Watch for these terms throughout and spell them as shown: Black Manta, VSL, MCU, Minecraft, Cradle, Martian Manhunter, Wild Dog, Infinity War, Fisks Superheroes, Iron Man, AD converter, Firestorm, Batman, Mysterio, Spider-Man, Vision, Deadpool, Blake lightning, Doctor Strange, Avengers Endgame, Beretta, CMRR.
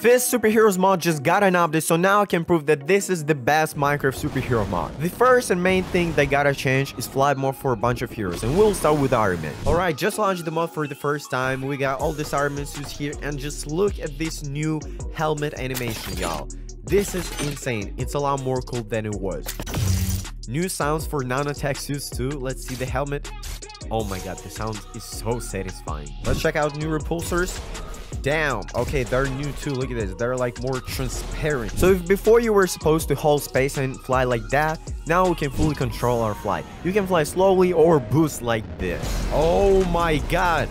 Fisks Superheroes mod just got an update, so now I can prove that this is the best Minecraft superhero mod. The first and main thing they gotta change is flight mod for a bunch of heroes, and we'll start with Iron Man. Alright, just launched the mod for the first time, we got all these Iron Man suits here, and just look at this new helmet animation, y'all. This is insane, it's a lot more cool than it was. New sounds for non-attack suits too, let's see the helmet. Oh my god, the sound is so satisfying. Let's check out new repulsors. Damn, okay, they're new too, look at this, they're like more transparent. So if before you were supposed to hold space and fly like that, now we can fully control our flight. You can fly slowly or boost like this. Oh my god,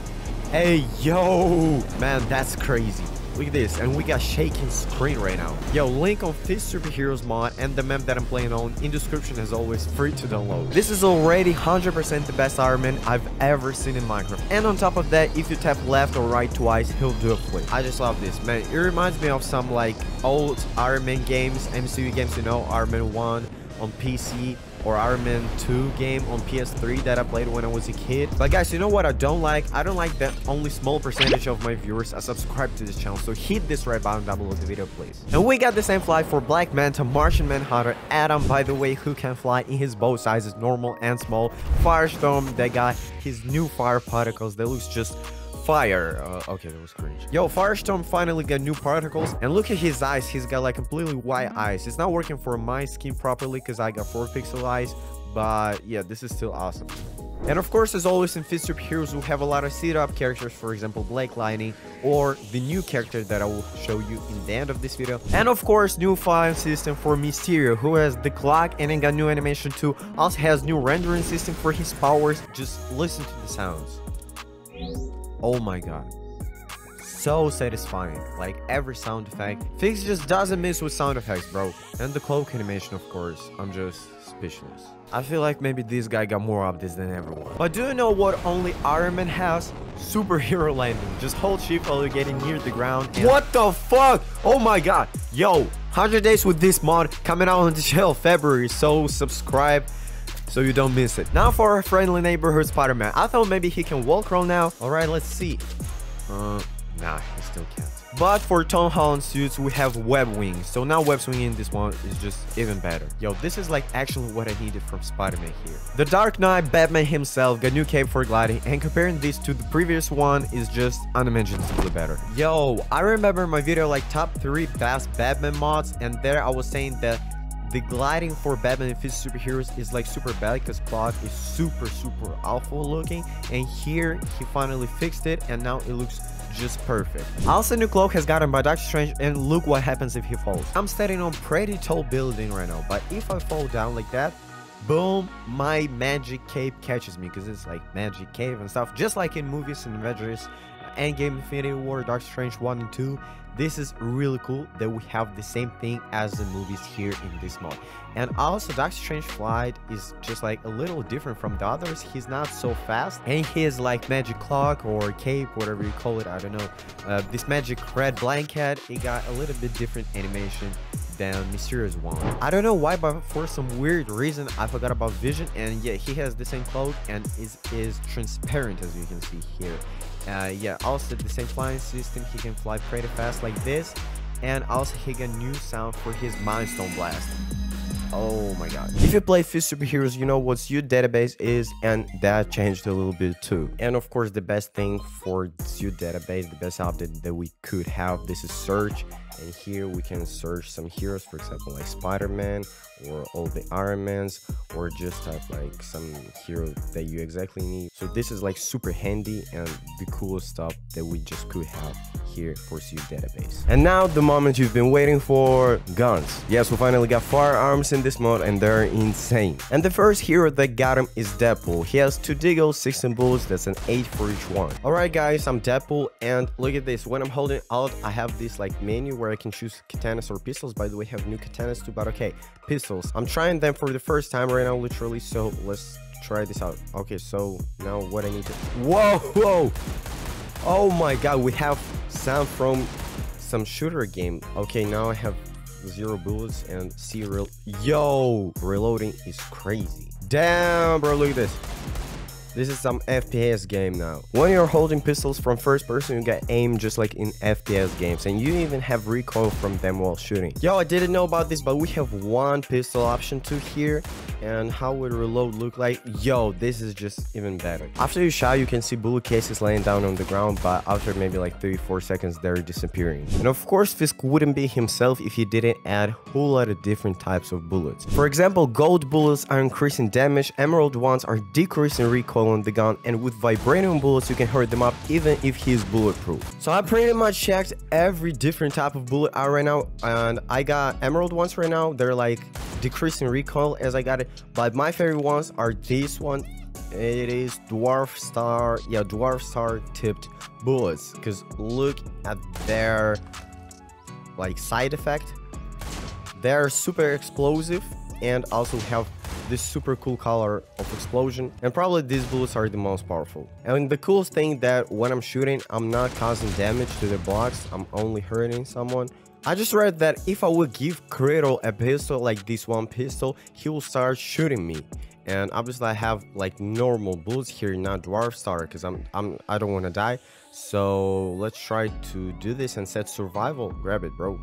hey yo, man, that's crazy. Look at this, and we got shaking screen right now. Yo, link on Fisks Superheroes mod and the map that I'm playing on in description as always, free to download. This is already 100% the best Iron Man I've ever seen in Minecraft. And on top of that, if you tap left or right twice, he'll do a flip. I just love this, man. It reminds me of some like old Iron Man games, MCU games, you know, Iron Man 1 on PC. Or Iron Man 2 game on PS3 that I played when I was a kid. But guys, you know what I don't like? I don't like that only small percentage of my viewers are subscribed to this channel, so hit this red button down below the video, please. And we got the same fly for Black Manta, Martian Manhunter, Adam, by the way, who can fly in his both sizes, normal and small, Firestorm, that guy, his new fire particles, that looks just fire. Okay, that was cringe. Yo, Firestorm finally got new particles, and look at his eyes, he's got like completely white eyes. It's not working for my skin properly because I got 4-pixel eyes, but yeah, this is still awesome. And of course, as always in Fisks Superheroes, we have a lot of setup characters, for example, Blake Lightning, or the new character that I will show you in the end of this video. And of course, new file system for Mysterio, who has the clock and then got new animation too. Also has new rendering system for his powers. Just listen to the sounds. Oh my god, so satisfying, like every sound effect. Fisks just doesn't miss with sound effects, bro. And the cloak animation, of course, I'm just speechless. I feel like maybe this guy got more updates than everyone. But do you know what only Iron Man has? Superhero landing. Just hold shift while you're getting near the ground. What the fuck? Oh my god. Yo, 100 days with this mod coming out on the channel February, so subscribe so you don't miss it. Now for our friendly neighborhood Spider-Man. I thought maybe he can walk around now. Alright, let's see. Nah, he still can't. But for Tom Holland suits, we have web wings. So now web swinging this one is just even better. Yo, this is like actually what I needed from Spider-Man here. The Dark Knight, Batman himself, got new cape for gliding. And comparing this to the previous one is just unimaginably better. Yo, I remember my video like top 3 best Batman mods. And there I was saying that the gliding for Batman and Fisks Superheroes is like super bad because Cloud is super awful looking, and here he finally fixed it and now it looks just perfect. Also, new cloak has gotten by Doctor Strange, and look what happens if he falls. I'm standing on pretty tall building right now, but if I fall down like that, boom, my magic cape catches me because it's like magic cape and stuff, just like in movies and Avengers Endgame, Infinity War, Doctor Strange 1 and 2. This is really cool that we have the same thing as the movies here in this mod. And also, Doctor Strange flight is just like a little different from the others. He's not so fast, and he is like magic clock or cape, whatever you call it, I don't know. This magic red blanket, it got a little bit different animation than Mysterio's one. I don't know why, but for some weird reason I forgot about Vision, and yeah, he has the same cloak and is transparent, as you can see here. Yeah, also the same flying system, he can fly pretty fast like this, and also he got new sound for his Mindstone blast. Oh my god. If you play Fisks Superheroes, you know what suit database is, and that changed a little bit too. And of course, the best thing for suit database, the best update that we could have, this is search. And here we can search some heroes, for example, like Spider-Man or all the Iron Mans, or just type like some hero that you exactly need. So this is like super handy and the coolest stuff that we just could have here for suit database. And now the moment you've been waiting for, guns. Yes, we finally got firearms in this mod, and they're insane. And the first hero that got him is Deadpool. He has 2 deagles, 16 bullets, that's an 8 for each one. Alright guys, I'm Deadpool, and look at this, when I'm holding out I have this like menu where I can choose katanas or pistols. By the way, I have new katanas too, but okay, pistols. I'm trying them for the first time right now, literally, so let's try this out. Okay, so now what I need to... Whoa! Oh my god, we have sound from some shooter game. Okay, now I have 0 bullets and serial. Yo! Reloading is crazy. Damn, bro, look at this. This is some FPS game now. When you're holding pistols from first person, you get aim just like in FPS games, and you even have recoil from them while shooting. Yo, I didn't know about this, but we have one pistol option too here, and how will reload look like? Yo, this is just even better. After you shot, you can see bullet cases laying down on the ground, but after maybe like 3-4 seconds, they're disappearing. And of course, Fisk wouldn't be himself if he didn't add a whole lot of different types of bullets. For example, gold bullets are increasing damage, emerald ones are decreasing recoil on the gun, and with vibranium bullets, you can hurt them up even if he's bulletproof. So I pretty much checked every different type of bullet out right now, and I got emerald ones right now. They're like decreasing recoil as I got it, but my favorite ones are this one. It is dwarf star, yeah, dwarf star tipped bullets, because look at their like side effect. They're super explosive and also have this super cool color of explosion, and probably these bullets are the most powerful. And the coolest thing that when I'm shooting, I'm not causing damage to the blocks, I'm only hurting someone. I just read that if I would give Cradle a pistol, like this one pistol, he will start shooting me. And obviously I have like normal bullets here, not dwarf star, because I don't want to die. So let's try to do this and set survival. Grab it, bro.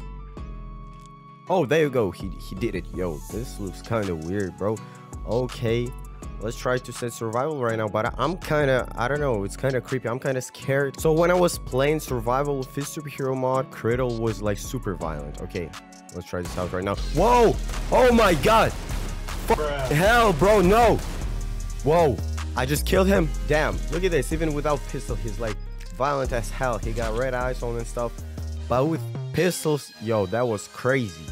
Oh, there you go. He did it. Yo, this looks kind of weird, bro. Okay, let's try to set survival right now, but I'm kind of, I don't know, it's kind of creepy, I'm kind of scared. So when I was playing survival with Fisks Superhero mod, Cradle was like super violent. Okay, let's try this out right now. Whoa, oh my god, hell bro, no. Whoa, I just killed him. Damn, look at this, even without pistol he's like violent as hell. He got red eyes on and stuff, but with pistols, yo, that was crazy.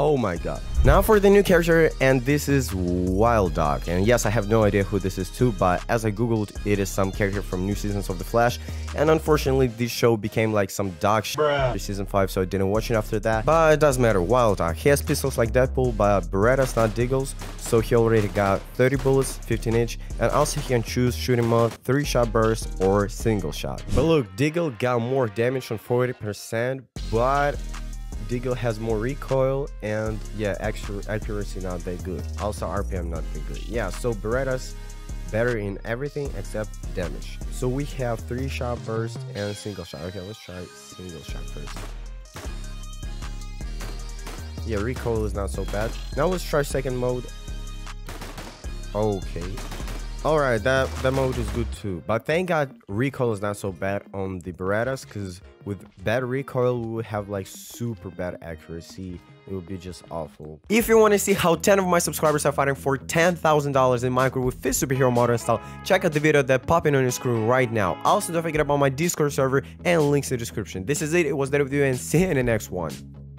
Oh my god. Now for the new character, and this is Wild Dog. And yes, I have no idea who this is too, but as I googled, it is some character from new seasons of The Flash. And unfortunately, this show became like some dog shit after season 5, so I didn't watch it after that. But it doesn't matter, Wild Dog. He has pistols like Deadpool, but Berettas, not Diggles. So he already got 30 bullets, 15 inch, and also he can choose shooting mode, 3-shot burst, or single shot. But look, Diggle got more damage on 40%, but Diggle has more recoil, and yeah, extra accuracy not that good. Also RPM not that good. Yeah, so Beretta's better in everything except damage. So we have 3-shot burst and single shot. Okay, let's try single shot first. Yeah, recoil is not so bad. Now let's try second mode. Okay, all right, that mode is good too, but thank god recoil is not so bad on the Berettas, because with bad recoil we would have like super bad accuracy. It would be just awful. If you want to see how 10 of my subscribers are fighting for $10,000 in Minecraft with Fisks Superhero mod install, check out the video that's popping on your screen right now. Also, don't forget about my Discord server and links in the description. This is it was that video, and see you in the next one.